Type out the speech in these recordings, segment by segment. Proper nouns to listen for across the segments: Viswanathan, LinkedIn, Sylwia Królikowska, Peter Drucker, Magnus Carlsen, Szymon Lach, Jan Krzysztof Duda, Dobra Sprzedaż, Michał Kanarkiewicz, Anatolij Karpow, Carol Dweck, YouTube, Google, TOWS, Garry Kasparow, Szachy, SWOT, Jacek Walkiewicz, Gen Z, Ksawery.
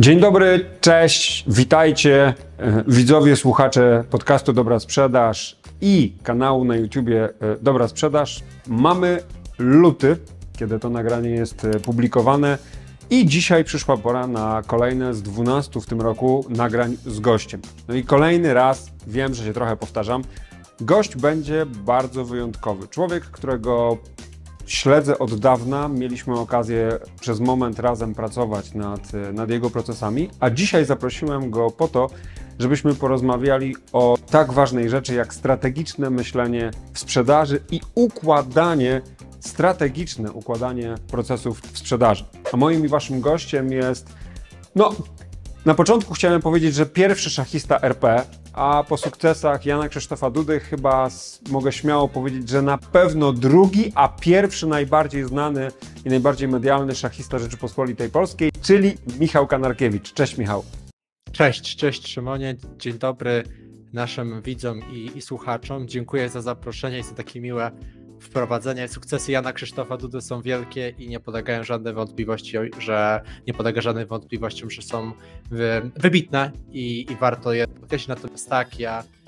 Dzień dobry, cześć, witajcie widzowie, słuchacze podcastu Dobra Sprzedaż i kanału na YouTubie Dobra Sprzedaż. Mamy luty, kiedy to nagranie jest publikowane i dzisiaj przyszła pora na kolejne z 12 w tym roku nagrań z gościem. No i kolejny raz, wiem, że się trochę powtarzam, gość będzie bardzo wyjątkowy. Człowiek, którego śledzę od dawna, mieliśmy okazję przez moment razem pracować nad jego procesami, a dzisiaj zaprosiłem go po to, żebyśmy porozmawiali o tak ważnej rzeczy jak strategiczne myślenie w sprzedaży i strategiczne układanie procesów w sprzedaży. A moim i waszym gościem jest, na początku chciałem powiedzieć, że pierwszy szachista RP, a po sukcesach Jana Krzysztofa Dudy chyba mogę śmiało powiedzieć, że na pewno drugi, a pierwszy najbardziej znany i najbardziej medialny szachista Rzeczypospolitej Polskiej, czyli Michał Kanarkiewicz. Cześć Michał. Cześć Szymonie, dzień dobry naszym widzom i słuchaczom. Dziękuję za zaproszenie i za takie miłe wprowadzenie. Sukcesy Jana Krzysztofa Dudy są wielkie i nie podlega żadnym wątpliwościom, że są wybitne i warto je podkreślić. Natomiast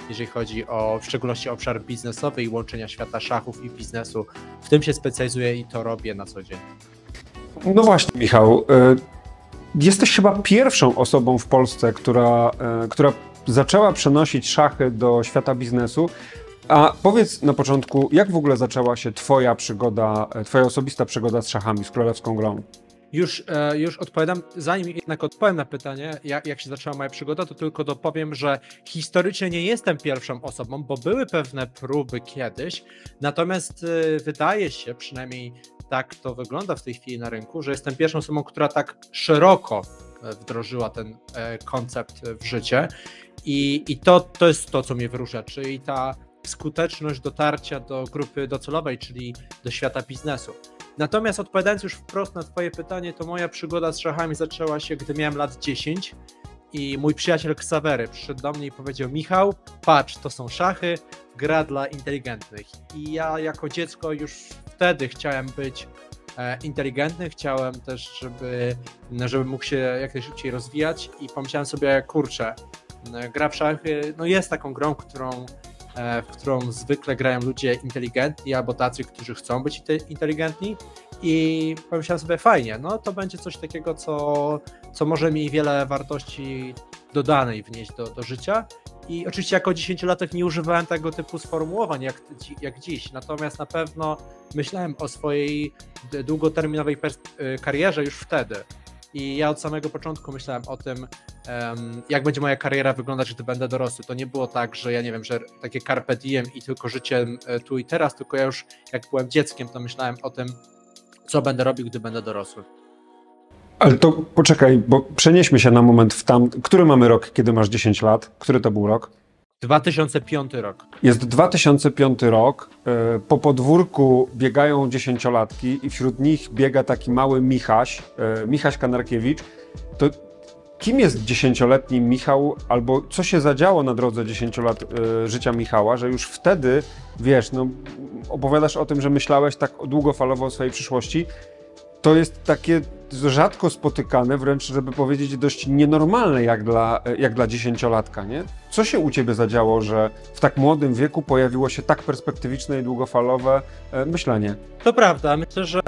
jeżeli chodzi o w szczególności obszar biznesowy i łączenia świata szachów i biznesu, w tym się specjalizuję i to robię na co dzień. No właśnie Michał, jesteś chyba pierwszą osobą w Polsce, która zaczęła przenosić szachy do świata biznesu. A powiedz na początku, jak w ogóle zaczęła się twoja osobista przygoda z szachami, z królewską grą? Już odpowiadam. Zanim jednak odpowiem na pytanie, jak się zaczęła moja przygoda, to tylko dopowiem, że historycznie nie jestem pierwszą osobą, bo były pewne próby kiedyś, natomiast wydaje się, przynajmniej tak to wygląda w tej chwili na rynku, że jestem pierwszą osobą, która tak szeroko wdrożyła ten koncept w życie i to jest to, co mnie wyróżnia, czyli ta skuteczność dotarcia do grupy docelowej, czyli do świata biznesu. Natomiast odpowiadając już wprost na twoje pytanie, to moja przygoda z szachami zaczęła się, gdy miałem lat 10 i mój przyjaciel Ksawery przyszedł do mnie i powiedział: Michał, patrz, to są szachy, gra dla inteligentnych. I ja jako dziecko już wtedy chciałem być inteligentny, chciałem też, żeby mógł się jak najszybciej rozwijać i pomyślałem sobie, kurczę, gra w szachy jest taką grą, w którą zwykle grają ludzie inteligentni albo tacy, którzy chcą być inteligentni i pomyślałem sobie fajnie, to będzie coś takiego, co może mi wiele wartości dodanej wnieść do życia i oczywiście jako 10-latek nie używałem tego typu sformułowań jak dziś, natomiast na pewno myślałem o swojej długoterminowej karierze już wtedy. I ja od samego początku myślałem o tym, jak będzie moja kariera wyglądać, gdy będę dorosły. To nie było tak, że że takie carpe diem i tylko życiem tu i teraz, tylko ja już jak byłem dzieckiem, to myślałem o tym, co będę robił, gdy będę dorosły. Ale to poczekaj, bo przenieśmy się na moment Który mamy rok, kiedy masz 10 lat? Który to był rok? 2005 rok. Jest 2005 rok, po podwórku biegają dziesięciolatki i wśród nich biega taki mały Michaś Kanarkiewicz. To kim jest dziesięcioletni Michał, albo co się zadziało na drodze 10 lat życia Michała, że już wtedy, opowiadasz o tym, że myślałeś tak długofalowo o swojej przyszłości. To jest takie rzadko spotykane, wręcz żeby powiedzieć dość nienormalne jak dla dziesięciolatka, nie? Co się u ciebie zadziało, że w tak młodym wieku pojawiło się tak perspektywiczne i długofalowe myślenie? To prawda, myślę, że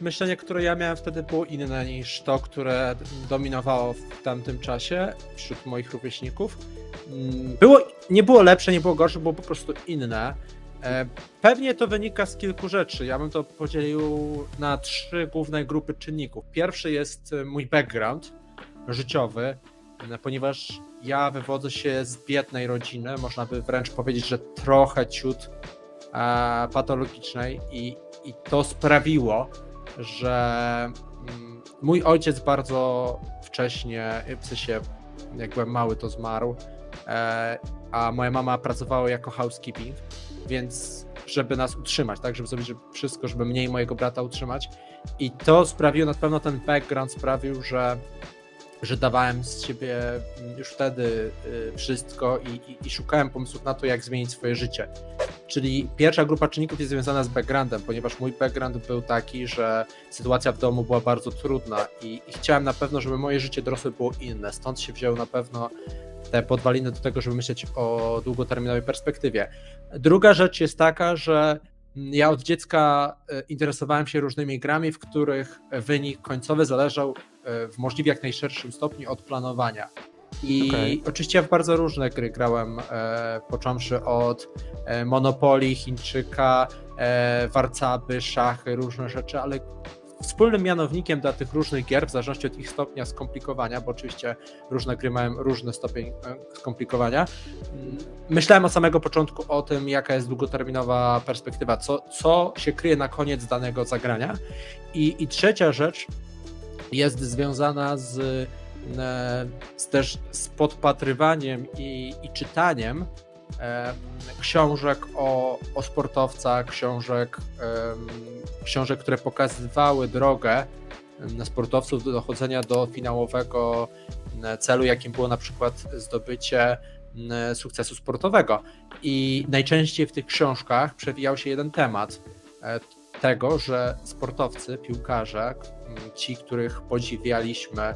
myślenie, które ja miałem wtedy było inne niż to, które dominowało w tamtym czasie wśród moich rówieśników. Nie było lepsze, nie było gorsze, było po prostu inne. Pewnie to wynika z kilku rzeczy. Ja bym to podzielił na 3 główne grupy czynników. Pierwszy jest mój background życiowy, ponieważ ja wywodzę się z biednej rodziny, można by wręcz powiedzieć, że trochę ciut patologicznej i to sprawiło, że mój ojciec bardzo wcześnie, w sensie jak byłem mały, to zmarł, a moja mama pracowała jako housekeeping. Więc żeby nas utrzymać, tak, żeby zrobić wszystko, żeby mnie i mojego brata utrzymać. I to sprawiło, na pewno ten background sprawił, że że dawałem z siebie już wtedy wszystko i szukałem pomysłów na to, jak zmienić swoje życie. Czyli pierwsza grupa czynników jest związana z backgroundem, ponieważ mój background był taki, że sytuacja w domu była bardzo trudna i chciałem na pewno, żeby moje życie dorosłe było inne. Stąd się wzięło na pewno te podwaliny do tego, żeby myśleć o długoterminowej perspektywie. Druga rzecz jest taka, że ja od dziecka interesowałem się różnymi grami, w których wynik końcowy zależał w możliwie jak najszerszym stopniu od planowania. I oczywiście ja w bardzo różne gry grałem, począwszy od Monopoly, Chińczyka, warcaby, szachy, różne rzeczy, ale wspólnym mianownikiem dla tych różnych gier, w zależności od ich stopnia skomplikowania, bo oczywiście różne gry mają różny stopień skomplikowania, myślałem od samego początku o tym, jaka jest długoterminowa perspektywa, co się kryje na koniec danego zagrania. I trzecia rzecz jest związana z podpatrywaniem i czytaniem książek o sportowcach, książek, które pokazywały drogę sportowców do dochodzenia do finałowego celu, jakim było na przykład zdobycie sukcesu sportowego. I najczęściej w tych książkach przewijał się jeden temat tego, że sportowcy, piłkarze, ci, których podziwialiśmy,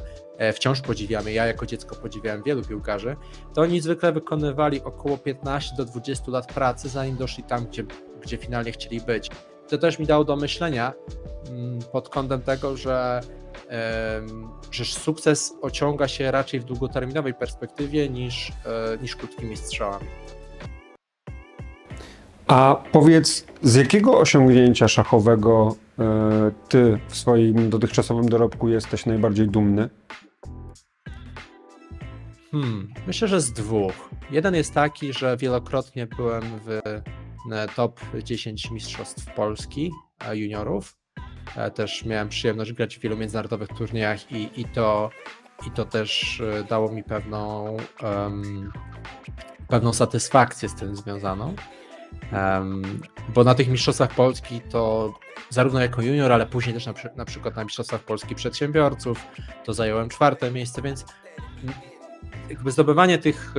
wciąż podziwiamy, ja jako dziecko podziwiałem wielu piłkarzy, to oni zwykle wykonywali około 15 do 20 lat pracy, zanim doszli tam, gdzie finalnie chcieli być. To też mi dało do myślenia pod kątem tego, że sukces osiąga się raczej w długoterminowej perspektywie niż krótkimi strzałami. A powiedz, z jakiego osiągnięcia szachowego ty w swoim dotychczasowym dorobku jesteś najbardziej dumny? Myślę, że z dwóch. Jeden jest taki, że wielokrotnie byłem w top 10 mistrzostw Polski juniorów. Też miałem przyjemność grać w wielu międzynarodowych turniejach i to też dało mi pewną satysfakcję z tym związaną. Bo na tych mistrzostwach Polski to zarówno jako junior, ale później też na przykład na mistrzostwach Polski przedsiębiorców to zająłem 4. miejsce, więc jakby zdobywanie tych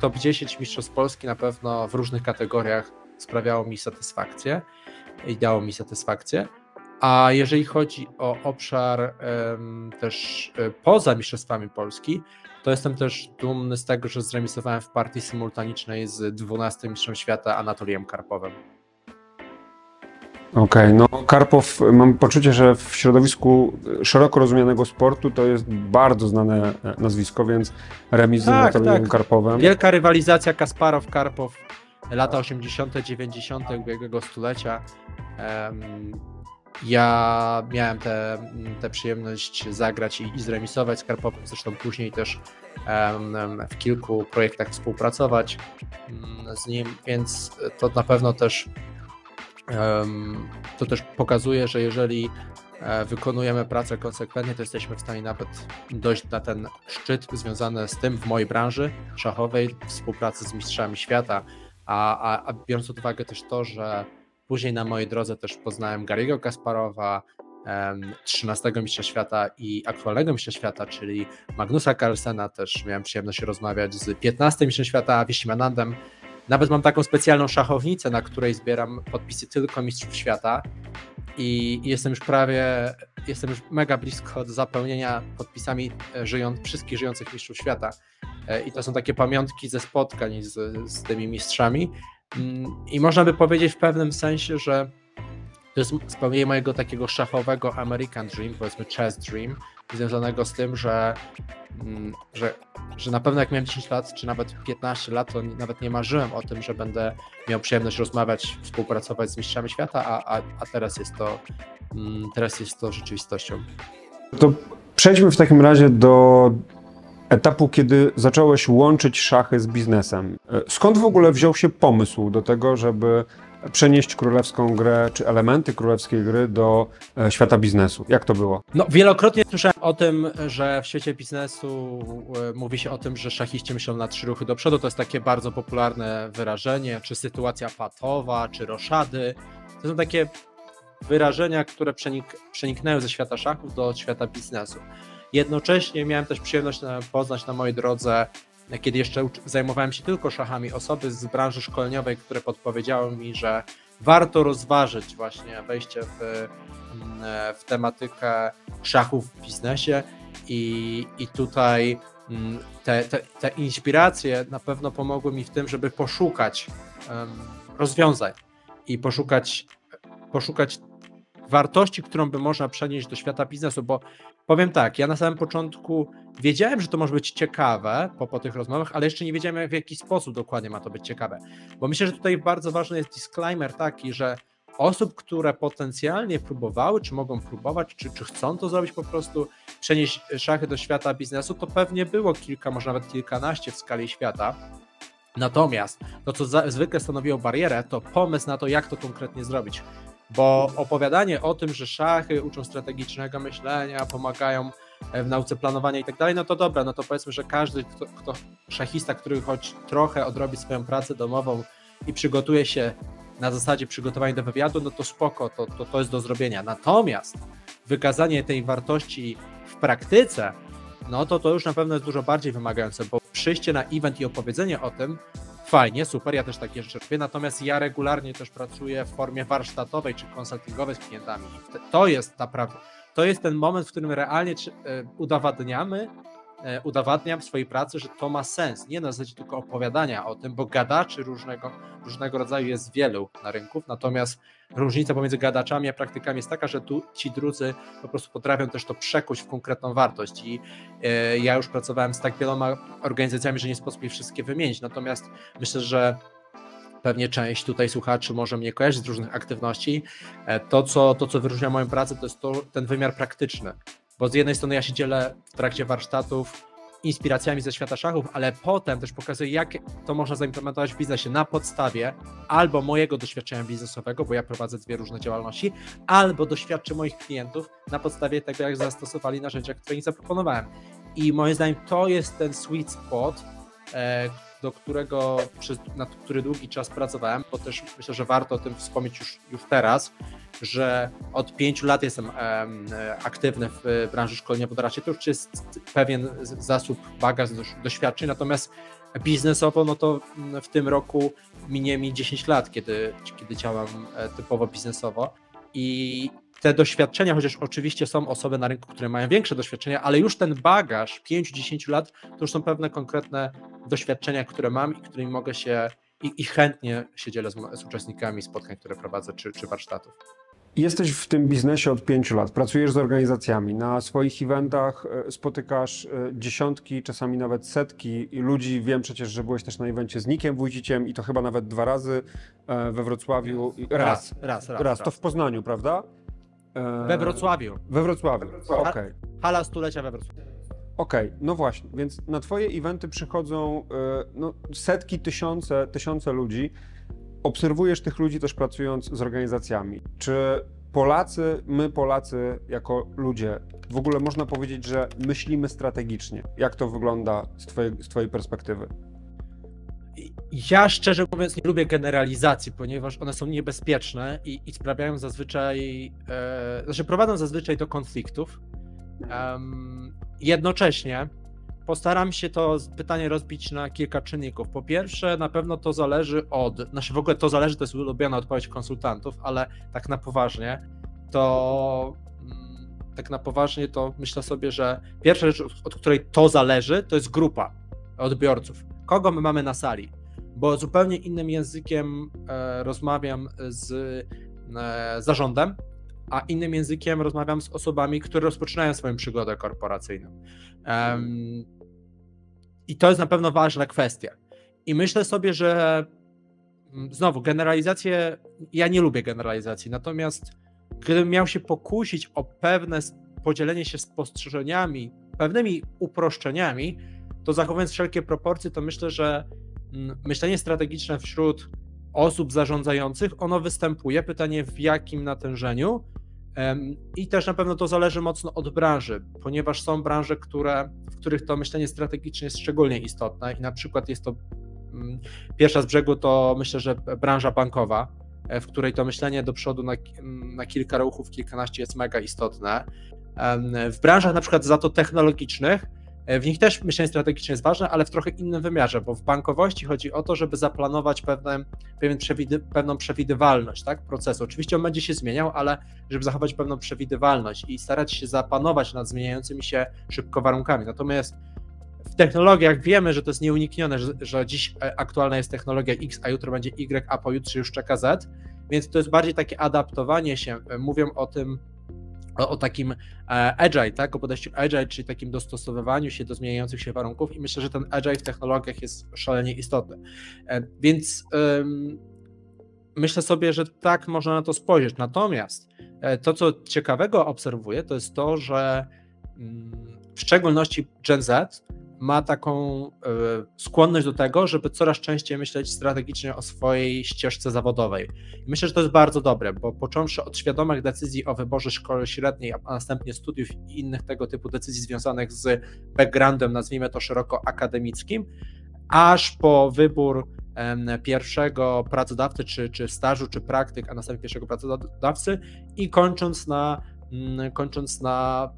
top 10 mistrzostw Polski na pewno w różnych kategoriach sprawiało mi satysfakcję i dało mi satysfakcję. A jeżeli chodzi o obszar też poza mistrzostwami Polski, to jestem też dumny z tego, że zremisowałem w partii symultanicznej z 12. mistrzem świata Anatolijem Karpowem. Okej, no Karpow, mam poczucie, że w środowisku szeroko rozumianego sportu to jest bardzo znane nazwisko, więc remis z Anatolijem Karpowem. Wielka rywalizacja Kasparow-Karpow, lata 80., 90. ubiegłego stulecia. Ja miałem tę przyjemność zagrać i zremisować z Karpowem, zresztą później też w kilku projektach współpracować z nim, więc to na pewno też pokazuje, że jeżeli wykonujemy pracę konsekwentnie, to jesteśmy w stanie nawet dojść na ten szczyt związany z tym w mojej branży szachowej, współpracy z mistrzami świata, a biorąc pod uwagę też to, że później na mojej drodze też poznałem Garry'ego Kasparowa, 13. mistrza świata i aktualnego mistrza świata, czyli Magnusa Carlsena. Też miałem przyjemność rozmawiać z 15. mistrzem świata Viswanathanem. Nawet mam taką specjalną szachownicę, na której zbieram podpisy tylko mistrzów świata i jestem już mega blisko od zapełnienia podpisami wszystkich żyjących mistrzów świata. I to są takie pamiątki ze spotkań z tymi mistrzami. I można by powiedzieć w pewnym sensie, że to jest spełnienie mojego takiego szachowego American Dream, powiedzmy chess dream, związanego z tym, że na pewno jak miałem 10 lat, czy nawet 15 lat, to nawet nie marzyłem o tym, że będę miał przyjemność rozmawiać, współpracować z mistrzami świata, a teraz jest to rzeczywistością. To przejdźmy w takim razie do etapu, kiedy zacząłeś łączyć szachy z biznesem. Skąd w ogóle wziął się pomysł do tego, żeby przenieść królewską grę, czy elementy królewskiej gry do świata biznesu? Jak to było? No, wielokrotnie słyszałem o tym, że w świecie biznesu mówi się o tym, że szachiści myślą na 3 ruchy do przodu. To jest takie bardzo popularne wyrażenie, czy sytuacja patowa, czy roszady. To są takie wyrażenia, które przeniknęły ze świata szachów do świata biznesu. Jednocześnie miałem też przyjemność poznać na mojej drodze, kiedy jeszcze zajmowałem się tylko szachami, osoby z branży szkoleniowej, które podpowiedziały mi, że warto rozważyć właśnie wejście w tematykę szachów w biznesie i tutaj te inspiracje na pewno pomogły mi w tym, żeby poszukać rozwiązań i poszukać wartości, którą by można przenieść do świata biznesu, bo powiem tak, ja na samym początku wiedziałem, że to może być ciekawe po tych rozmowach, ale jeszcze nie wiedziałem, w jaki sposób dokładnie ma to być ciekawe, bo myślę, że tutaj bardzo ważny jest disclaimer taki, że osób, które potencjalnie próbowały, czy mogą próbować, czy chcą to zrobić, po prostu przenieść szachy do świata biznesu, to pewnie było kilka, może nawet kilkanaście w skali świata. Natomiast to, co zwykle stanowiło barierę, to pomysł na to, jak to konkretnie zrobić. Bo opowiadanie o tym, że szachy uczą strategicznego myślenia, pomagają w nauce planowania i tak dalej, no to dobra, no to powiedzmy, że każdy szachista, który choć trochę odrobi swoją pracę domową i przygotuje się na zasadzie przygotowania do wywiadu, no to spoko, to jest do zrobienia. Natomiast wykazanie tej wartości w praktyce, no to już na pewno jest dużo bardziej wymagające, bo przyjście na event i opowiedzenie o tym, fajnie, super, ja też takie rzeczy robię, natomiast ja regularnie też pracuję w formie warsztatowej czy konsultingowej z klientami. To jest naprawdę, to jest ten moment, w którym realnie udowadniam w swojej pracy, że to ma sens, nie na zasadzie tylko opowiadania o tym, bo gadaczy różnego rodzaju jest wielu na rynku, natomiast różnica pomiędzy gadaczami a praktykami jest taka, że tu ci drudzy po prostu potrafią też to przekuć w konkretną wartość i ja już pracowałem z tak wieloma organizacjami, że nie sposób je wszystkie wymienić, natomiast myślę, że pewnie część tutaj słuchaczy może mnie kojarzyć z różnych aktywności. To, co wyróżnia moją pracę, to jest ten wymiar praktyczny. Bo z jednej strony ja się dzielę w trakcie warsztatów inspiracjami ze świata szachów, ale potem też pokazuję, jak to można zaimplementować w biznesie na podstawie albo mojego doświadczenia biznesowego, bo ja prowadzę dwie różne działalności, albo doświadczę moich klientów na podstawie tego, jak zastosowali narzędzia, które im zaproponowałem. I moim zdaniem to jest ten sweet spot, nad który długi czas pracowałem, bo też myślę, że warto o tym wspomnieć już teraz, że od 5 lat jestem aktywny w branży szkolenia po doraźnie. To już jest pewien zasób, bagaż doświadczeń, natomiast biznesowo, no to w tym roku minie mi 10 lat, kiedy działam typowo biznesowo i te doświadczenia, chociaż oczywiście są osoby na rynku, które mają większe doświadczenia, ale już ten bagaż 5-10 lat to już są pewne konkretne doświadczenia, które mam i którymi mogę się i chętnie się dzielę z uczestnikami spotkań, które prowadzę, czy warsztatów. Jesteś w tym biznesie od 5 lat, pracujesz z organizacjami, na swoich eventach spotykasz dziesiątki, czasami nawet setki ludzi. Wiem przecież, że byłeś też na evencie z Nikiem Wójciciem i to chyba nawet 2 razy we Wrocławiu. Raz. To w Poznaniu, prawda? We Wrocławiu. We Wrocławiu. Okej. Hala stulecia we Wrocławiu. Okej, no właśnie, więc na twoje eventy przychodzą setki, tysiące ludzi. Obserwujesz tych ludzi też pracując z organizacjami. Czy my Polacy jako ludzie, w ogóle można powiedzieć, że myślimy strategicznie? Jak to wygląda z twojej perspektywy? Ja szczerze mówiąc nie lubię generalizacji, ponieważ one są niebezpieczne i sprawiają zazwyczaj, prowadzą zazwyczaj do konfliktów. Jednocześnie postaram się to pytanie rozbić na kilka czynników. Po pierwsze, na pewno to zależy to jest ulubiona odpowiedź konsultantów, ale tak na poważnie to myślę sobie, że pierwsza rzecz, od której to zależy, to jest grupa odbiorców. Kogo my mamy na sali? Bo zupełnie innym językiem rozmawiam z zarządem, a innym językiem rozmawiam z osobami, które rozpoczynają swoją przygodę korporacyjną. I to jest na pewno ważna kwestia. I myślę sobie, że znowu generalizacje, ja nie lubię generalizacji, natomiast gdybym miał się pokusić o pewne podzielenie się spostrzeżeniami, pewnymi uproszczeniami, to zachowując wszelkie proporcje, to myślę, że myślenie strategiczne wśród osób zarządzających, ono występuje, pytanie w jakim natężeniu i też na pewno to zależy mocno od branży, ponieważ są branże, w których to myślenie strategiczne jest szczególnie istotne i na przykład jest to pierwsza z brzegu, to myślę, że branża bankowa, w której to myślenie do przodu na kilka ruchów, kilkanaście jest mega istotne. w branżach na przykład za to technologicznych, w nich też myślenie strategiczne jest ważne, ale w trochę innym wymiarze, bo w bankowości chodzi o to, żeby zaplanować pewną przewidywalność, tak, procesu. Oczywiście on będzie się zmieniał, ale żeby zachować pewną przewidywalność i starać się zapanować nad zmieniającymi się szybko warunkami. Natomiast w technologiach wiemy, że to jest nieuniknione, że dziś aktualna jest technologia X, a jutro będzie Y, a pojutrze już czeka Z, więc to jest bardziej takie adaptowanie się. Mówią o tym, o takim agile, tak? O podejściu agile, czyli takim dostosowywaniu się do zmieniających się warunków, i myślę, że ten agile w technologiach jest szalenie istotny. Więc myślę sobie, że tak można na to spojrzeć. Natomiast to, co ciekawego obserwuję, to jest to, że w szczególności Gen Z ma taką skłonność do tego, żeby coraz częściej myśleć strategicznie o swojej ścieżce zawodowej. I myślę, że to jest bardzo dobre, bo począwszy od świadomych decyzji o wyborze szkoły średniej, a następnie studiów i innych tego typu decyzji związanych z backgroundem, nazwijmy to szeroko akademickim, aż po wybór pierwszego pracodawcy, czy stażu, czy praktyk, a następnie pierwszego pracodawcy i kończąc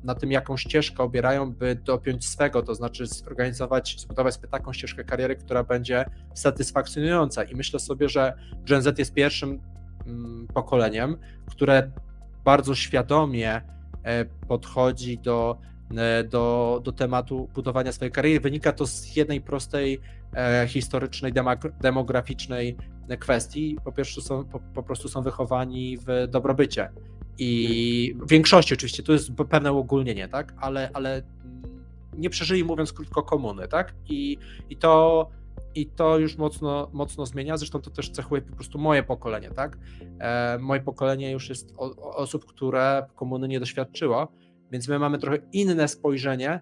na tym, jaką ścieżkę obierają, by dopiąć swego, to znaczy zbudować sobie taką ścieżkę kariery, która będzie satysfakcjonująca. I myślę sobie, że Gen Z jest pierwszym pokoleniem, które bardzo świadomie podchodzi do tematu budowania swojej kariery. Wynika to z jednej prostej, historycznej, demograficznej kwestii. Po prostu są wychowani w dobrobycie. I w większości oczywiście, to jest pewne uogólnienie, tak? Ale nie przeżyli, mówiąc krótko, komuny, tak? I to już mocno zmienia, zresztą to też cechuje po prostu moje pokolenie, tak? Moje pokolenie już jest osób, które komuny nie doświadczyło, więc my mamy trochę inne spojrzenie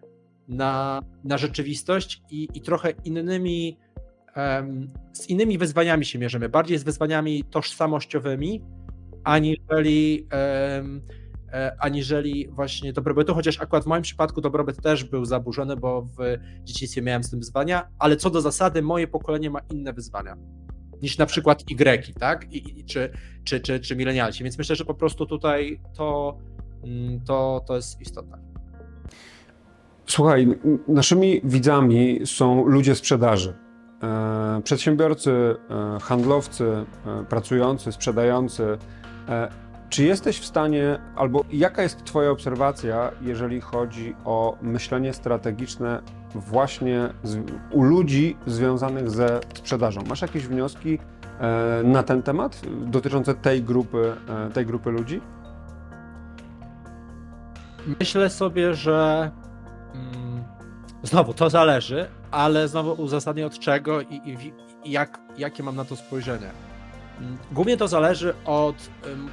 na rzeczywistość i trochę innymi, z innymi wyzwaniami się mierzymy, bardziej z wyzwaniami tożsamościowymi, aniżeli właśnie dobrobytu, chociaż akurat w moim przypadku dobrobyt też był zaburzony, bo w dzieciństwie miałem z tym wyzwania, ale co do zasady moje pokolenie ma inne wyzwania niż na przykład Y, tak? Czy milenialsi, więc myślę, że po prostu tutaj to jest istotne. Słuchaj, naszymi widzami są ludzie sprzedaży. Przedsiębiorcy, handlowcy, pracujący, sprzedający. Czy jesteś w stanie, albo jaka jest twoja obserwacja, jeżeli chodzi o myślenie strategiczne właśnie u ludzi związanych ze sprzedażą? Masz jakieś wnioski na ten temat dotyczące tej grupy ludzi? Myślę sobie, że znowu to zależy, ale znowu uzasadnię od czego i jakie mam na to spojrzenie. Głównie to zależy od,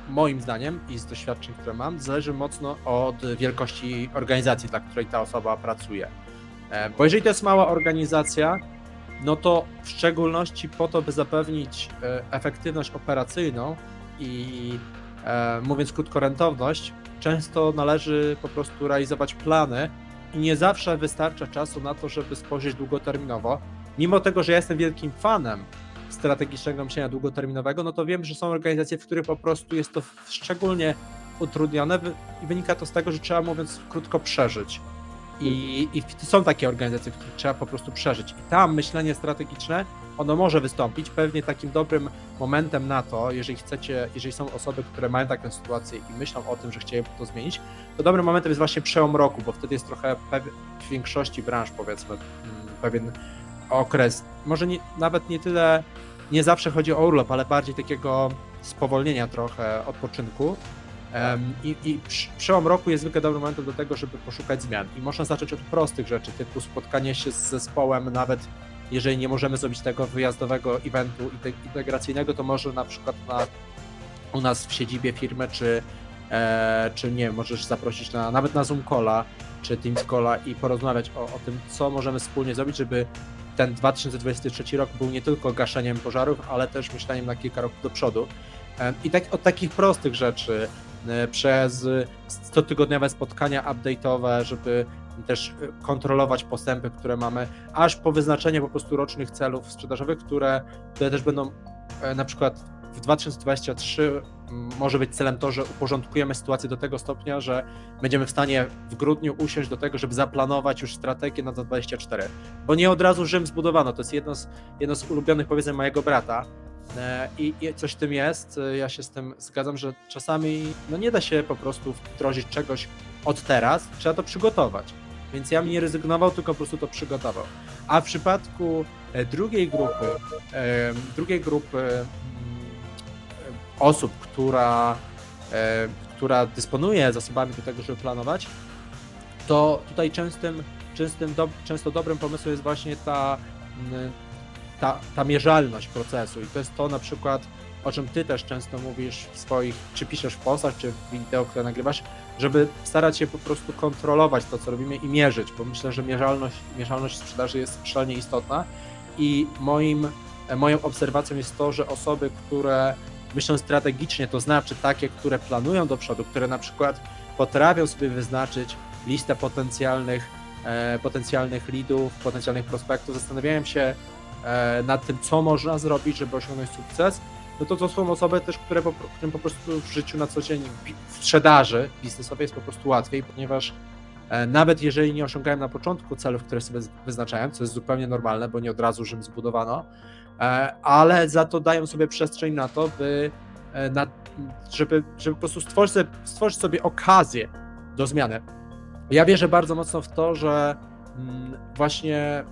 moim zdaniem i z doświadczeń, które mam, zależy mocno od wielkości organizacji, dla której ta osoba pracuje. Bo jeżeli to jest mała organizacja, no to w szczególności po to, by zapewnić efektywność operacyjną i, mówiąc krótko, rentowność, często należy po prostu realizować plany i nie zawsze wystarcza czasu na to, żeby spojrzeć długoterminowo. Mimo tego, że ja jestem wielkim fanem strategicznego myślenia długoterminowego, no to wiem, że są organizacje, w których po prostu jest to szczególnie utrudnione i wynika to z tego, że trzeba, mówiąc krótko, przeżyć. I są takie organizacje, w których trzeba po prostu przeżyć. I tam myślenie strategiczne, ono może wystąpić. Pewnie takim dobrym momentem na to, jeżeli są osoby, które mają taką sytuację i myślą o tym, że chcieliby to zmienić, to dobrym momentem jest właśnie przełom roku, bo wtedy jest trochę w większości branż, powiedzmy, pewien okres, może nawet nie tyle, nie zawsze chodzi o urlop, ale bardziej takiego spowolnienia trochę, odpoczynku. I przełom roku jest zwykle dobrym momentem do tego, żeby poszukać zmian. I można zacząć od prostych rzeczy, typu spotkanie się z zespołem, nawet jeżeli nie możemy zrobić tego wyjazdowego eventu integracyjnego, to może na przykład u nas w siedzibie firmy, czy nie, możesz zaprosić nawet na Zoom Calla, czy Teams Calla i porozmawiać o tym, co możemy wspólnie zrobić, żeby ten 2023 rok był nie tylko gaszeniem pożarów, ale też myśleniem na kilka roków do przodu. I tak od takich prostych rzeczy, przez 100-tygodniowe spotkania update'owe, żeby też kontrolować postępy, które mamy, aż po wyznaczenie po prostu rocznych celów sprzedażowych, które też będą na przykład w 2023 może być celem to, że uporządkujemy sytuację do tego stopnia, że będziemy w stanie w grudniu usiąść do tego, żeby zaplanować już strategię na 2024. Bo nie od razu Rzym zbudowano, to jest jedno z ulubionych powiedzeń mojego brata. I coś w tym jest, ja się z tym zgadzam, że czasami nie da się po prostu wdrożyć czegoś od teraz, trzeba to przygotować. Więc ja bym nie rezygnował, tylko po prostu to przygotował. A w przypadku drugiej grupy osób, która dysponuje zasobami do tego, żeby planować, to tutaj często dobrym pomysłem jest właśnie ta mierzalność procesu i to jest to, na przykład, o czym ty też często mówisz w swoich, czy piszesz w postach, czy w wideo, które nagrywasz, żeby starać się po prostu kontrolować to, co robimy i mierzyć, bo myślę, że mierzalność sprzedaży jest szalenie istotna i moją obserwacją jest to, że osoby, które myślą strategicznie, to znaczy takie, które planują do przodu, które na przykład potrafią sobie wyznaczyć listę potencjalnych leadów, potencjalnych prospektów, zastanawiają się nad tym, co można zrobić, żeby osiągnąć sukces, no to są osoby też, którym po prostu w życiu na co dzień w sprzedaży biznesowej jest po prostu łatwiej, ponieważ nawet jeżeli nie osiągają na początku celów, które sobie wyznaczają, co jest zupełnie normalne, bo nie od razu Rzym zbudowano, ale za to dają sobie przestrzeń na to, żeby po prostu stworzyć sobie okazję do zmiany. Ja wierzę bardzo mocno w to, że właśnie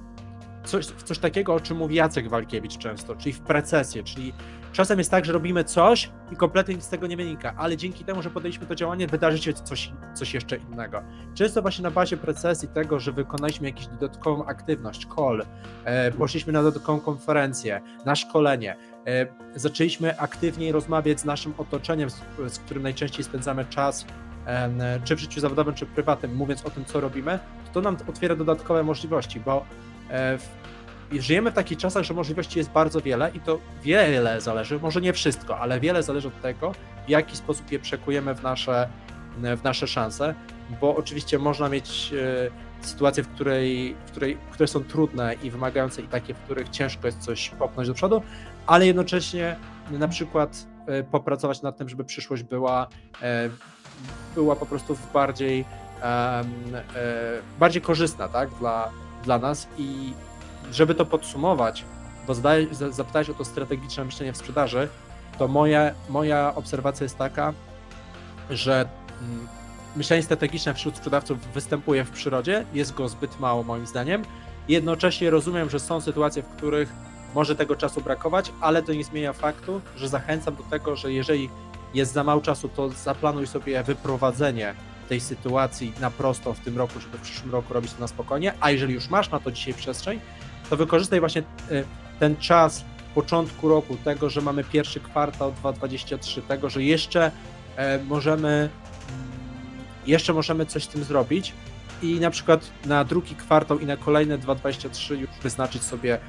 coś takiego, o czym mówi Jacek Walkiewicz często, czyli w precesję, czyli czasem jest tak, że robimy coś i kompletnie nic z tego nie wynika, ale dzięki temu, że podjęliśmy to działanie, wydarzy się coś jeszcze innego. Często właśnie na bazie precesji tego, że wykonaliśmy jakąś dodatkową aktywność, call, poszliśmy na dodatkową konferencję, na szkolenie, zaczęliśmy aktywniej rozmawiać z naszym otoczeniem, z którym najczęściej spędzamy czas, czy w życiu zawodowym, czy prywatnym, mówiąc o tym, co robimy, to nam otwiera dodatkowe możliwości, bo żyjemy w takich czasach, że możliwości jest bardzo wiele i to wiele zależy, może nie wszystko, ale wiele zależy od tego, w jaki sposób je przekujemy w nasze szanse, bo oczywiście można mieć sytuacje, które są trudne i wymagające i takie, w których ciężko jest coś popchnąć do przodu, ale jednocześnie na przykład popracować nad tym, żeby przyszłość była po prostu bardziej korzystna, tak, dla nas. I żeby to podsumować, bo zapytałeś o to strategiczne myślenie w sprzedaży, to moja obserwacja jest taka, że myślenie strategiczne wśród sprzedawców występuje w przyrodzie, jest go zbyt mało moim zdaniem. Jednocześnie rozumiem, że są sytuacje, w których może tego czasu brakować, ale to nie zmienia faktu, że zachęcam do tego, że jeżeli jest za mało czasu, to zaplanuj sobie wyprowadzenie tej sytuacji na prosto w tym roku, żeby w przyszłym roku robić to na spokojnie, a jeżeli już masz na to dzisiaj przestrzeń, to wykorzystaj właśnie ten czas początku roku, tego, że mamy pierwszy kwartał 2023, tego, że jeszcze możemy coś z tym zrobić i na przykład na drugi kwartał i na kolejne 2023 już wyznaczyć sobie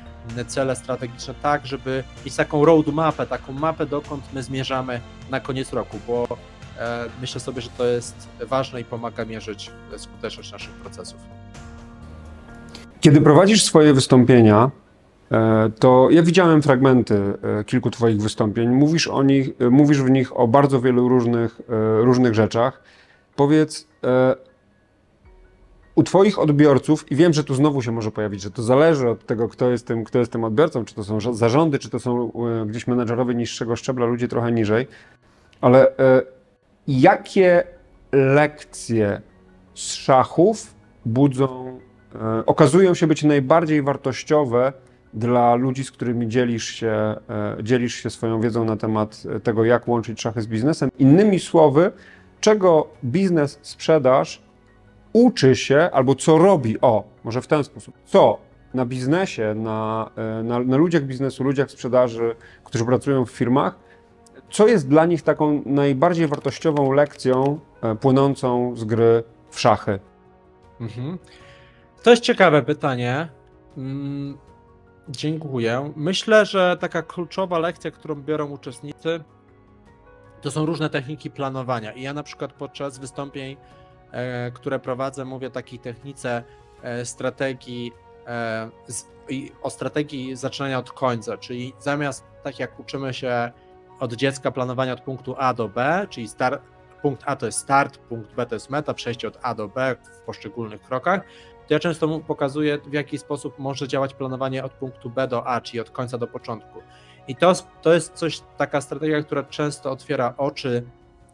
cele strategiczne tak, żeby mieć taką roadmapę, taką mapę, dokąd my zmierzamy na koniec roku, bo myślę sobie, że to jest ważne i pomaga mierzyć skuteczność naszych procesów. Kiedy prowadzisz swoje wystąpienia, to ja widziałem fragmenty kilku twoich wystąpień. Mówisz w nich o bardzo wielu różnych rzeczach. Powiedz, u twoich odbiorców, i wiem, że tu znowu się może pojawić, że to zależy od tego, kto jest tym odbiorcą, czy to są zarządy, czy to są gdzieś menedżerowie niższego szczebla, ludzie trochę niżej, ale jakie lekcje z szachów okazują się być najbardziej wartościowe dla ludzi, z którymi dzielisz się swoją wiedzą na temat tego, jak łączyć szachy z biznesem? Innymi słowy, czego biznes, sprzedaż uczy się albo co robi, może w ten sposób, co na biznesie, na ludziach biznesu, ludziach sprzedaży, którzy pracują w firmach, co jest dla nich taką najbardziej wartościową lekcją płynącą z gry w szachy? Mhm. To jest ciekawe pytanie. Dziękuję. Myślę, że taka kluczowa lekcja, którą biorą uczestnicy, to są różne techniki planowania. I ja na przykład podczas wystąpień, które prowadzę, mówię o takiej technice strategii, o strategii zaczynania od końca, czyli zamiast tak jak uczymy się od dziecka planowania od punktu A do B, czyli punkt A to jest start, punkt B to jest meta, przejście od A do B w poszczególnych krokach, to ja często mu pokazuję, w jaki sposób może działać planowanie od punktu B do A, czyli od końca do początku. I to jest coś, taka strategia, która często otwiera oczy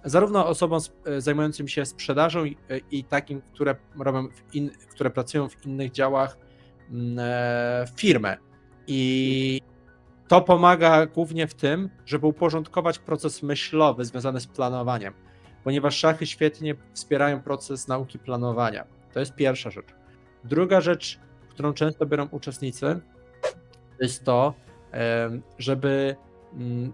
zarówno osobom zajmującym się sprzedażą i takim, które pracują w innych działach firmy. I to pomaga głównie w tym, żeby uporządkować proces myślowy związany z planowaniem, ponieważ szachy świetnie wspierają proces nauki planowania. To jest pierwsza rzecz. Druga rzecz, którą często biorą uczestnicy, to jest to, żeby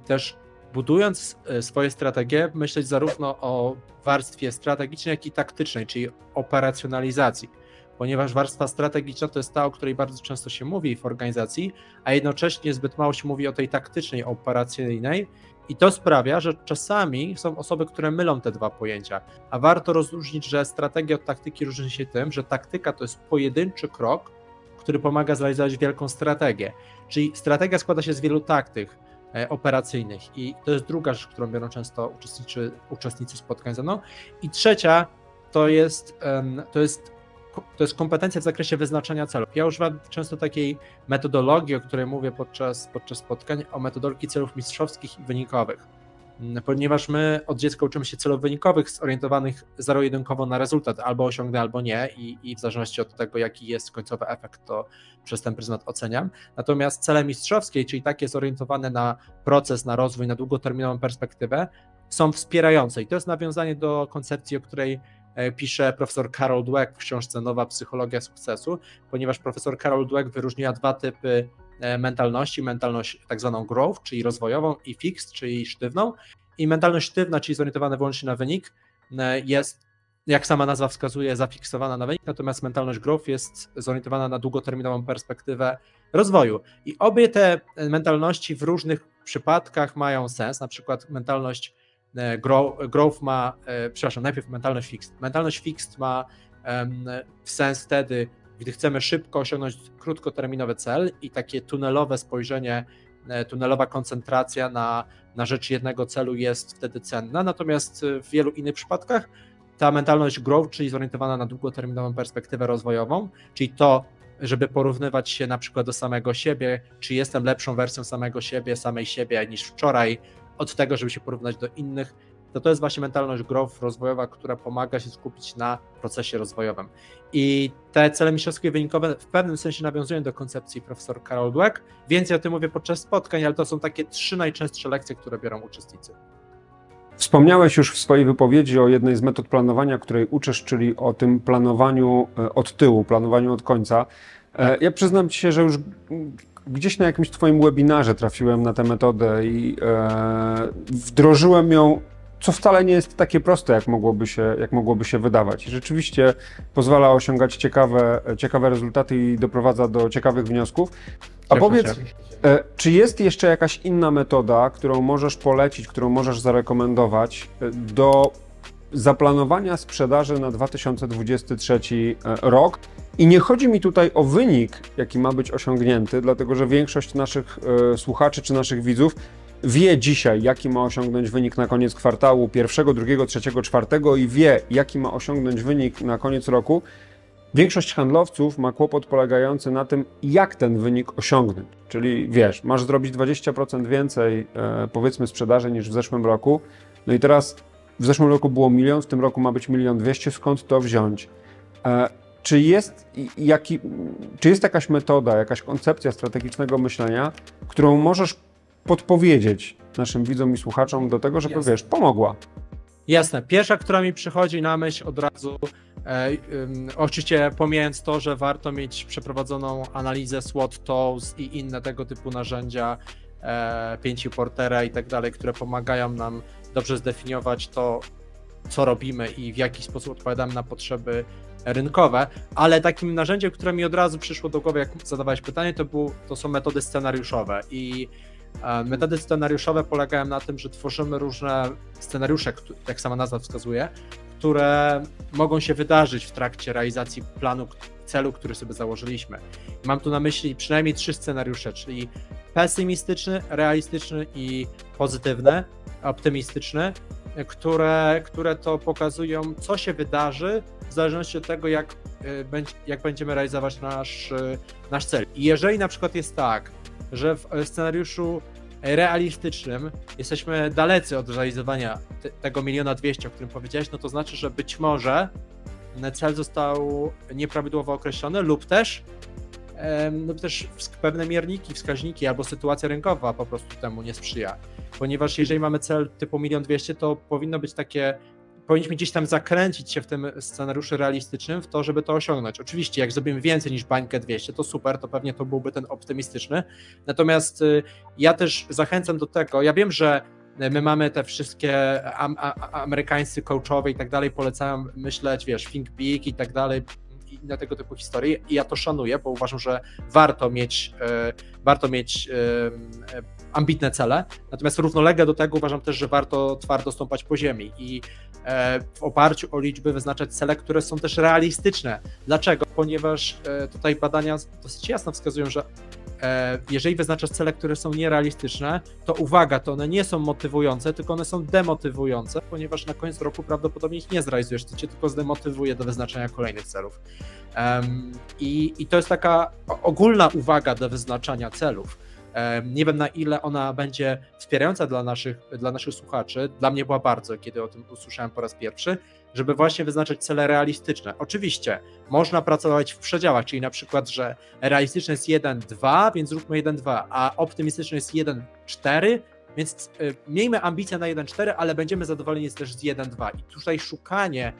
też budując swoje strategie, myśleć zarówno o warstwie strategicznej, jak i taktycznej, czyli operacjonalizacji, ponieważ warstwa strategiczna to jest ta, o której bardzo często się mówi w organizacji, a jednocześnie zbyt mało się mówi o tej taktycznej, operacyjnej i to sprawia, że czasami są osoby, które mylą te dwa pojęcia, a warto rozróżnić, że strategia od taktyki różni się tym, że taktyka to jest pojedynczy krok, który pomaga zrealizować wielką strategię, czyli strategia składa się z wielu taktyk operacyjnych i to jest druga rzecz, którą biorą często uczestnicy spotkań ze mną. I trzecia to jest kompetencja w zakresie wyznaczania celów. Ja używam często takiej metodologii, o której mówię podczas spotkań, o metodologii celów mistrzowskich i wynikowych, ponieważ my od dziecka uczymy się celów wynikowych zorientowanych zero-jedynkowo na rezultat, albo osiągnę, albo nie i w zależności od tego, jaki jest końcowy efekt, to przez ten pryzmat oceniam. Natomiast cele mistrzowskie, czyli takie zorientowane na proces, na rozwój, na długoterminową perspektywę, są wspierające i to jest nawiązanie do koncepcji, o której pisze profesor Carol Dweck w książce Nowa Psychologia Sukcesu, ponieważ profesor Carol Dweck wyróżniła dwa typy mentalności, mentalność tak zwaną growth, czyli rozwojową i fixed, czyli sztywną i mentalność sztywna, czyli zorientowana wyłącznie na wynik, jest, jak sama nazwa wskazuje, zafiksowana na wynik, natomiast mentalność growth jest zorientowana na długoterminową perspektywę rozwoju i obie te mentalności w różnych przypadkach mają sens, na przykład mentalność growth ma, przepraszam, najpierw mentalność fixed. Mentalność fixed ma sens wtedy, gdy chcemy szybko osiągnąć krótkoterminowy cel i takie tunelowe spojrzenie, tunelowa koncentracja na rzecz jednego celu jest wtedy cenna, natomiast w wielu innych przypadkach ta mentalność growth, czyli zorientowana na długoterminową perspektywę rozwojową, czyli to, żeby porównywać się na przykład do samego siebie, czy jestem lepszą wersją samego siebie, samej siebie niż wczoraj, od tego, żeby się porównać do innych, to jest właśnie mentalność growth rozwojowa, która pomaga się skupić na procesie rozwojowym. I te cele mistrzowskie wynikowe w pewnym sensie nawiązują do koncepcji profesor Carol Dweck. Więcej o tym mówię podczas spotkań, ale to są takie trzy najczęstsze lekcje, które biorą uczestnicy. Wspomniałeś już w swojej wypowiedzi o jednej z metod planowania, której uczysz, czyli o tym planowaniu od tyłu, planowaniu od końca. Ja przyznam Ci się, że już gdzieś na jakimś Twoim webinarze trafiłem na tę metodę i wdrożyłem ją, co wcale nie jest takie proste, jak mogłoby się wydawać. Rzeczywiście pozwala osiągać ciekawe rezultaty i doprowadza do ciekawych wniosków. A powiedz, czy jest jeszcze jakaś inna metoda, którą możesz polecić, którą możesz zarekomendować do zaplanowania sprzedaży na 2023 rok? I nie chodzi mi tutaj o wynik, jaki ma być osiągnięty, dlatego że większość naszych słuchaczy czy naszych widzów wie dzisiaj, jaki ma osiągnąć wynik na koniec kwartału pierwszego, drugiego, trzeciego, czwartego i wie, jaki ma osiągnąć wynik na koniec roku. Większość handlowców ma kłopot polegający na tym, jak ten wynik osiągnąć. Czyli wiesz, masz zrobić 20% więcej, powiedzmy, sprzedaży niż w zeszłym roku. No i teraz w zeszłym roku było 1 000 000, w tym roku ma być 1 200 000, skąd to wziąć? Czy jest jakaś metoda, jakaś koncepcja strategicznego myślenia, którą możesz podpowiedzieć naszym widzom i słuchaczom do tego, żeby, wiesz, pomogła? Jasne. Pierwsza, która mi przychodzi na myśl od razu, oczywiście pomijając to, że warto mieć przeprowadzoną analizę SWOT, TOWS i inne tego typu narzędzia, 5 Portera i tak dalej, które pomagają nam dobrze zdefiniować to, co robimy i w jaki sposób odpowiadamy na potrzeby rynkowe, ale takim narzędziem, które mi od razu przyszło do głowy, jak zadawałeś pytanie, to są metody scenariuszowe i metody scenariuszowe polegają na tym, że tworzymy różne scenariusze, jak sama nazwa wskazuje, które mogą się wydarzyć w trakcie realizacji planu, celu, który sobie założyliśmy. Mam tu na myśli przynajmniej 3 scenariusze, czyli pesymistyczny, realistyczny i pozytywny, optymistyczny, które to pokazują, co się wydarzy w zależności od tego, jak będziemy realizować nasz cel. I jeżeli na przykład jest tak, że w scenariuszu realistycznym jesteśmy dalecy od realizowania tego 1 200 000, o którym powiedziałeś, no to znaczy, że być może cel został nieprawidłowo określony lub też pewne mierniki, wskaźniki albo sytuacja rynkowa po prostu temu nie sprzyja. Ponieważ jeżeli mamy cel typu 1 200 000, to powinno być takie, powinniśmy gdzieś tam zakręcić się w tym scenariuszu realistycznym w to, żeby to osiągnąć. Oczywiście jak zrobimy więcej niż bańkę 200, to super, to pewnie to byłby ten optymistyczny. Natomiast ja też zachęcam do tego, ja wiem, że my mamy te wszystkie amerykańscy coachowie i tak dalej, polecają myśleć, wiesz, think big i tak dalej, i na tego typu historie, i ja to szanuję, bo uważam, że warto mieć ambitne cele, natomiast równolegle do tego uważam też, że warto twardo stąpać po ziemi i w oparciu o liczby wyznaczać cele, które są też realistyczne. Dlaczego? Ponieważ tutaj badania dosyć jasno wskazują, że jeżeli wyznaczasz cele, które są nierealistyczne, to uwaga, to one nie są motywujące, tylko one są demotywujące, ponieważ na koniec roku prawdopodobnie ich nie zrealizujesz, to cię tylko zdemotywuje do wyznaczenia kolejnych celów. I to jest taka ogólna uwaga do wyznaczania celów. Nie wiem, na ile ona będzie wspierająca dla naszych słuchaczy. Dla mnie była bardzo, kiedy o tym usłyszałem po raz pierwszy, żeby właśnie wyznaczać cele realistyczne. Oczywiście można pracować w przedziałach, czyli na przykład, że realistyczne jest 1,2, więc zróbmy 1,2, a optymistyczne jest 1,4, więc miejmy ambicje na 1,4, ale będziemy zadowoleni też z 1,2. I tutaj szukanie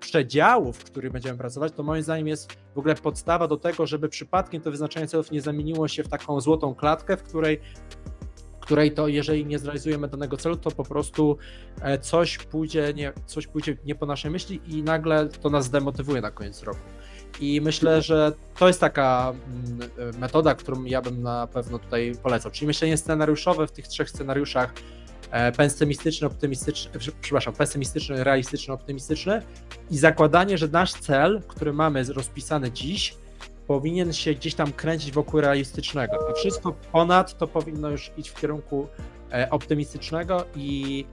przedziałów, w których będziemy pracować, to moim zdaniem jest w ogóle podstawa do tego, żeby przypadkiem to wyznaczenie celów nie zamieniło się w taką złotą klatkę, w której to jeżeli nie zrealizujemy danego celu, to po prostu coś pójdzie nie po naszej myśli i nagle to nas zdemotywuje na koniec roku. I myślę, że to jest taka metoda, którą ja bym na pewno tutaj polecał. Czyli myślenie scenariuszowe w tych 3 scenariuszach, pesymistyczny, optymistyczny, przepraszam, pesymistyczny, realistyczny, optymistyczny, i zakładanie, że nasz cel, który mamy rozpisany dziś, powinien się gdzieś tam kręcić wokół realistycznego, a wszystko ponad to powinno już iść w kierunku optymistycznego i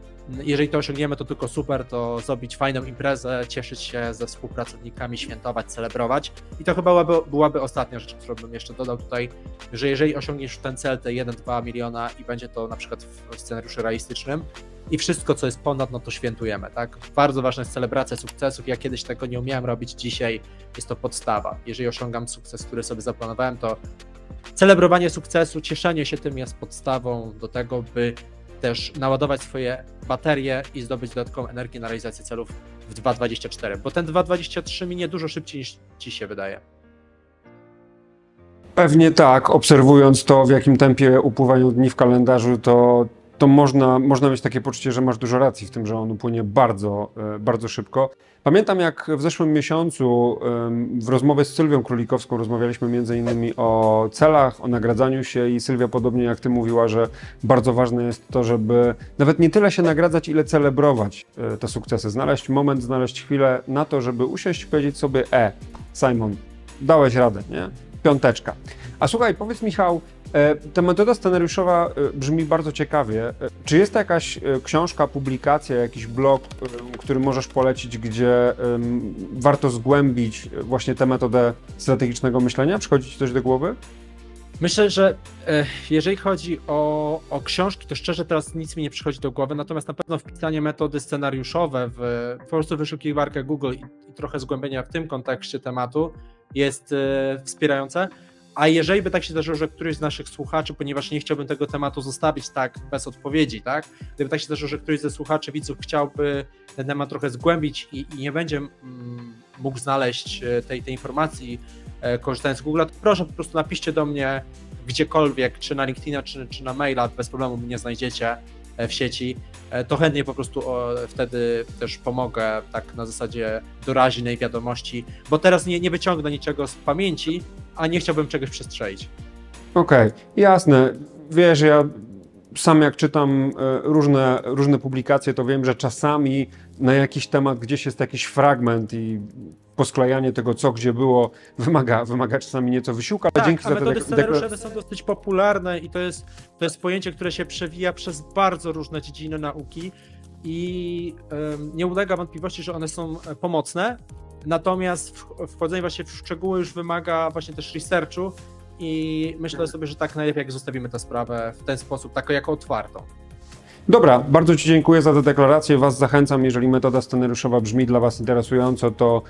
jeżeli to osiągniemy, to tylko super, to zrobić fajną imprezę, cieszyć się ze współpracownikami, świętować, celebrować. I to chyba byłaby ostatnia rzecz, którą bym jeszcze dodał tutaj, że jeżeli osiągniesz ten cel, te 1-2 miliona i będzie to na przykład w scenariuszu realistycznym i wszystko, co jest ponad, no to świętujemy, tak? Bardzo ważna jest celebracja sukcesów. Ja kiedyś tego nie umiałem robić, dzisiaj jest to podstawa. Jeżeli osiągam sukces, który sobie zaplanowałem, to celebrowanie sukcesu, cieszenie się tym jest podstawą do tego, by też naładować swoje baterie i zdobyć dodatkową energię na realizację celów w 2024, bo ten 2023 minie dużo szybciej niż ci się wydaje. Pewnie tak, obserwując to, w jakim tempie upływają dni w kalendarzu, to można mieć takie poczucie, że masz dużo racji w tym, że on upłynie bardzo, bardzo szybko. Pamiętam, jak w zeszłym miesiącu w rozmowie z Sylwią Królikowską rozmawialiśmy m.in. o celach, o nagradzaniu się, i Sylwia, podobnie jak ty, mówiła, że bardzo ważne jest to, żeby nawet nie tyle się nagradzać, ile celebrować te sukcesy. Znaleźć moment, znaleźć chwilę na to, żeby usiąść i powiedzieć sobie: Simon, dałeś radę, nie? Piąteczka. A słuchaj, powiedz, Michał, ta metoda scenariuszowa brzmi bardzo ciekawie. Czy jest to jakaś książka, publikacja, jakiś blog, który możesz polecić, gdzie warto zgłębić właśnie tę metodę strategicznego myślenia? Przychodzi ci coś do głowy? Myślę, że jeżeli chodzi o książki, to szczerze teraz nic mi nie przychodzi do głowy, natomiast na pewno wpisanie metody scenariuszowe po prostu wyszukiwarkę Google i trochę zgłębienia w tym kontekście tematu jest wspierające. A jeżeli by tak się zdarzyło, że któryś z naszych słuchaczy, ponieważ nie chciałbym tego tematu zostawić tak bez odpowiedzi, tak? Gdyby tak się zdarzyło, że któryś ze słuchaczy, widzów chciałby ten temat trochę zgłębić i nie będzie mógł znaleźć tej informacji korzystając z Google, to proszę po prostu napiszcie do mnie gdziekolwiek, czy na LinkedIna, czy na maila, bez problemu mnie znajdziecie w sieci, to chętnie po prostu wtedy też pomogę tak na zasadzie doraźnej wiadomości, bo teraz nie wyciągnę niczego z pamięci, a nie chciałbym czegoś przestrzelić. Okej, jasne. Wiesz, ja sam jak czytam różne publikacje, to wiem, że czasami na jakiś temat gdzieś jest jakiś fragment i posklejanie tego, co gdzie było, wymaga czasami nieco wysiłku, ale dzięki za te metody scenariuszowe są dosyć popularne i to jest pojęcie, które się przewija przez bardzo różne dziedziny nauki i nie ulega wątpliwości, że one są pomocne, natomiast wchodzenie właśnie w szczegóły już wymaga właśnie też researchu i myślę sobie, że tak najlepiej, jak zostawimy tę sprawę w ten sposób, tak jako otwartą. Dobra, bardzo Ci dziękuję za tę deklarację. Was zachęcam, jeżeli metoda scenariuszowa brzmi dla Was interesująco, to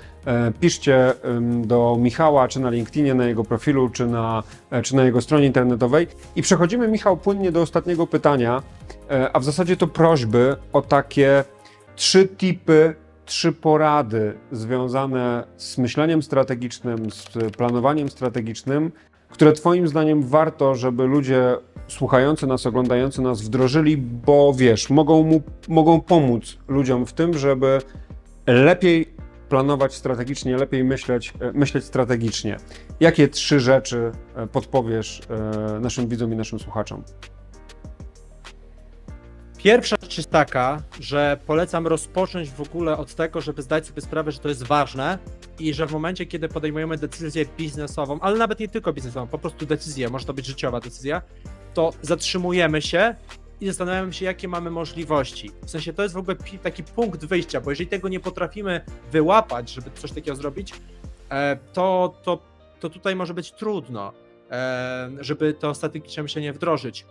piszcie do Michała, czy na LinkedInie, na jego profilu, czy na jego stronie internetowej. I przechodzimy, Michał, płynnie do ostatniego pytania, a w zasadzie to prośby o takie 3 porady związane z myśleniem strategicznym, z planowaniem strategicznym, które Twoim zdaniem warto, żeby ludzie słuchający nas, oglądający nas wdrożyli, bo wiesz, mogą pomóc ludziom w tym, żeby lepiej planować strategicznie, lepiej myśleć strategicznie. Jakie 3 rzeczy podpowiesz naszym widzom i naszym słuchaczom? Pierwsza rzecz jest taka, że polecam rozpocząć w ogóle od tego, żeby zdać sobie sprawę, że to jest ważne i że w momencie, kiedy podejmujemy decyzję biznesową, ale nawet nie tylko biznesową, po prostu decyzję, może to być życiowa decyzja, to zatrzymujemy się i zastanawiamy się, jakie mamy możliwości. W sensie to jest w ogóle taki punkt wyjścia, bo jeżeli tego nie potrafimy wyłapać, żeby coś takiego zrobić, to tutaj może być trudno, żeby to strategiczne myślenie wdrożyć.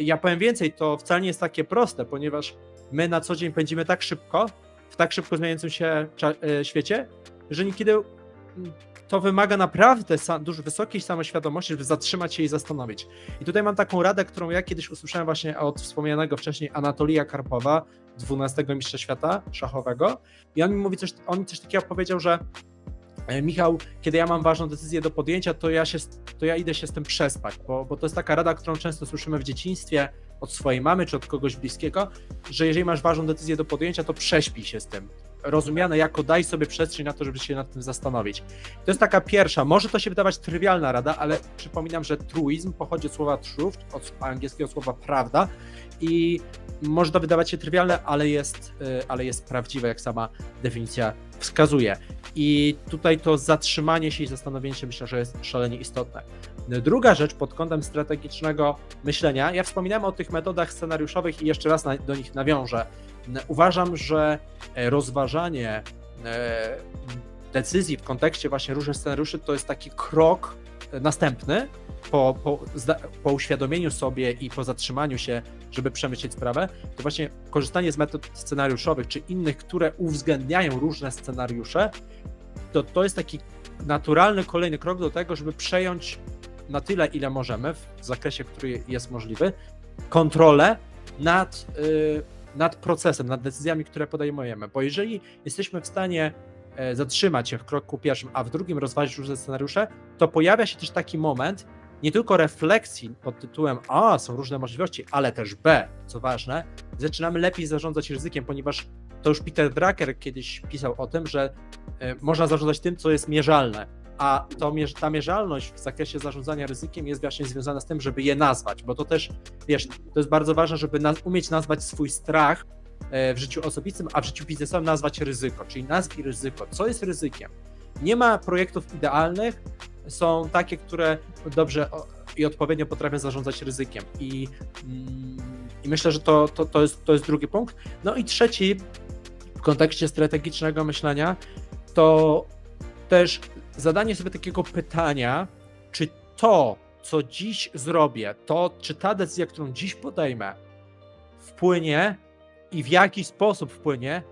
Ja powiem więcej, to wcale nie jest takie proste, ponieważ my na co dzień pędzimy tak szybko, w tak szybko zmieniającym się świecie, że niekiedy to wymaga naprawdę dużo wysokiej samoświadomości, żeby zatrzymać się i zastanowić. I tutaj mam taką radę, którą ja kiedyś usłyszałem właśnie od wspomnianego wcześniej Anatolija Karpowa, 12. mistrza świata szachowego. I on mi coś takiego powiedział, że Michał, kiedy ja mam ważną decyzję do podjęcia, to ja idę się z tym przespać, bo to jest taka rada, którą często słyszymy w dzieciństwie od swojej mamy czy od kogoś bliskiego, że jeżeli masz ważną decyzję do podjęcia, to prześpij się z tym. Rozumiane jako daj sobie przestrzeń na to, żeby się nad tym zastanowić. To jest taka pierwsza, może to się wydawać trywialna rada, ale przypominam, że truizm pochodzi od słowa truth, od angielskiego słowa prawda i może to wydawać się trywialne, ale jest prawdziwe, jak sama definicja wskazuje. I tutaj to zatrzymanie się i zastanowienie się, myślę, że jest szalenie istotne. Druga rzecz pod kątem strategicznego myślenia, ja wspominałem o tych metodach scenariuszowych i jeszcze raz do nich nawiążę. Uważam, że rozważanie decyzji w kontekście właśnie różnych scenariuszy to jest taki krok następny po uświadomieniu sobie i po zatrzymaniu się, żeby przemyśleć sprawę, to właśnie korzystanie z metod scenariuszowych czy innych, które uwzględniają różne scenariusze, to jest taki naturalny kolejny krok do tego, żeby przejąć na tyle, ile możemy w zakresie, który jest możliwy, kontrolę nad procesem, nad decyzjami, które podejmujemy, bo jeżeli jesteśmy w stanie zatrzymać się w kroku pierwszym, a w drugim rozważyć różne scenariusze, to pojawia się też taki moment nie tylko refleksji pod tytułem A, są różne możliwości, ale też B, co ważne, zaczynamy lepiej zarządzać ryzykiem, ponieważ to już Peter Drucker kiedyś pisał o tym, że można zarządzać tym, co jest mierzalne, a ta mierzalność w zakresie zarządzania ryzykiem jest właśnie związana z tym, żeby je nazwać, bo to też, wiesz, to jest bardzo ważne, żeby umieć nazwać swój strach w życiu osobistym, a w życiu biznesowym nazwać ryzyko, czyli nazwij ryzyko. Co jest ryzykiem? Nie ma projektów idealnych, są takie, które dobrze i odpowiednio potrafią zarządzać ryzykiem. I myślę, że to jest drugi punkt. No i trzeci w kontekście strategicznego myślenia to też zadanie sobie takiego pytania, czy to, co dziś zrobię, czy ta decyzja, którą dziś podejmę, wpłynie i w jaki sposób wpłynie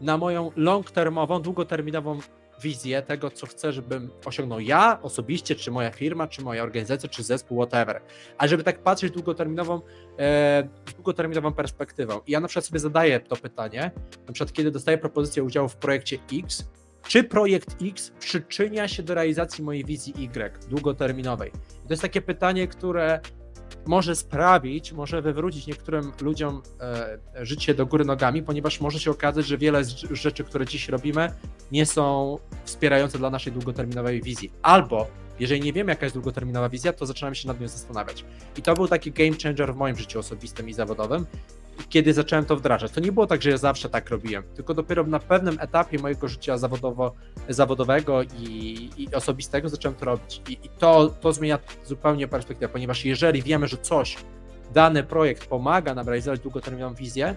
na moją long-termową, długoterminową wizję tego, co chcę, żebym osiągnął ja osobiście, czy moja firma, czy moja organizacja, czy zespół, whatever. A żeby tak patrzeć długoterminową perspektywą. I ja na przykład sobie zadaję to pytanie, na przykład kiedy dostaję propozycję udziału w projekcie X, czy projekt X przyczynia się do realizacji mojej wizji Y długoterminowej? I to jest takie pytanie, które może sprawić, może wywrócić niektórym ludziom życie do góry nogami, ponieważ może się okazać, że wiele rzeczy, które dziś robimy, nie są wspierające dla naszej długoterminowej wizji. Albo, jeżeli nie wiemy, jaka jest długoterminowa wizja, to zaczynamy się nad nią zastanawiać. I to był taki game changer w moim życiu osobistym i zawodowym. kiedy zacząłem to wdrażać. To nie było tak, że ja zawsze tak robiłem, tylko dopiero na pewnym etapie mojego życia zawodowego i osobistego zacząłem to robić. I to zmienia zupełnie perspektywę, ponieważ jeżeli wiemy, że coś, dany projekt pomaga nam realizować długoterminową wizję,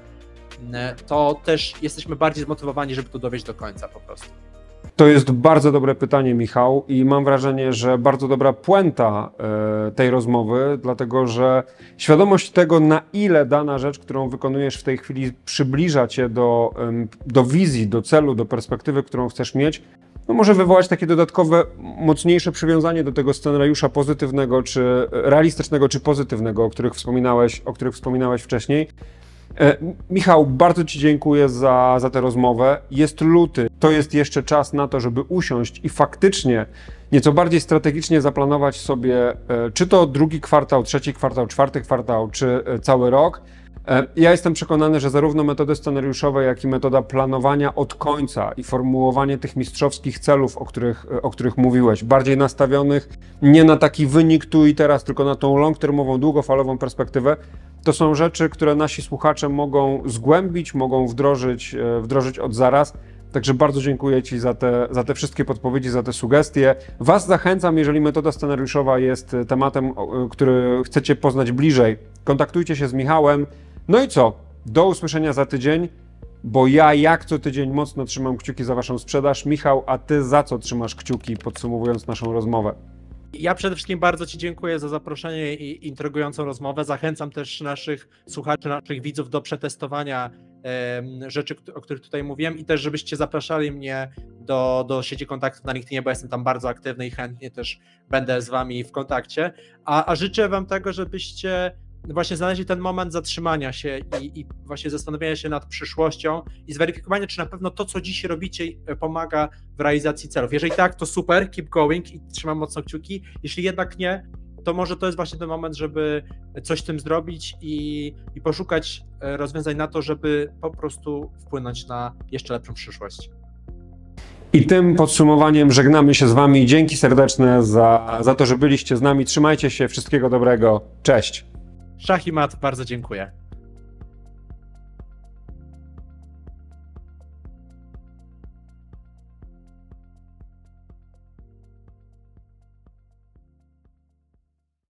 to też jesteśmy bardziej zmotywowani, żeby to dowieść do końca po prostu. To jest bardzo dobre pytanie, Michał, i mam wrażenie, że bardzo dobra puenta tej rozmowy, dlatego że świadomość tego, na ile dana rzecz, którą wykonujesz w tej chwili, przybliża cię do wizji, do celu, do perspektywy, którą chcesz mieć, no może wywołać takie dodatkowe, mocniejsze przywiązanie do tego scenariusza pozytywnego, czy realistycznego, czy pozytywnego, o których wspominałeś wcześniej. Michał, bardzo ci dziękuję za tę rozmowę. Jest luty, to jest jeszcze czas na to, żeby usiąść i faktycznie nieco bardziej strategicznie zaplanować sobie, czy to drugi kwartał, trzeci kwartał, czwarty kwartał, czy cały rok. Ja jestem przekonany, że zarówno metody scenariuszowe, jak i metoda planowania od końca i formułowanie tych mistrzowskich celów, o których mówiłeś, bardziej nastawionych nie na taki wynik tu i teraz, tylko na tą long-termową, długofalową perspektywę, to są rzeczy, które nasi słuchacze mogą zgłębić, mogą wdrożyć od zaraz. Także bardzo dziękuję ci za te wszystkie podpowiedzi, za te sugestie. Was zachęcam, jeżeli metoda scenariuszowa jest tematem, który chcecie poznać bliżej, kontaktujcie się z Michałem. No i co? Do usłyszenia za tydzień, bo ja jak co tydzień mocno trzymam kciuki za waszą sprzedaż. Michał, a ty za co trzymasz kciuki, podsumowując naszą rozmowę? Ja przede wszystkim bardzo ci dziękuję za zaproszenie i intrygującą rozmowę. Zachęcam też naszych słuchaczy, naszych widzów do przetestowania rzeczy, o których tutaj mówiłem, i też żebyście zapraszali mnie do sieci kontaktów na LinkedInie, bo jestem tam bardzo aktywny i chętnie też będę z wami w kontakcie. A życzę wam tego, żebyście właśnie znaleźli ten moment zatrzymania się i właśnie zastanowienia się nad przyszłością i zweryfikowania, czy na pewno to, co dziś robicie, pomaga w realizacji celów. Jeżeli tak, to super, keep going i trzymam mocno kciuki. Jeśli jednak nie, to może to jest właśnie ten moment, żeby coś z tym zrobić i poszukać rozwiązań na to, żeby po prostu wpłynąć na jeszcze lepszą przyszłość. I tym podsumowaniem żegnamy się z wami. Dzięki serdeczne za to, że byliście z nami. Trzymajcie się, wszystkiego dobrego. Cześć. Szach i mat, bardzo dziękuję.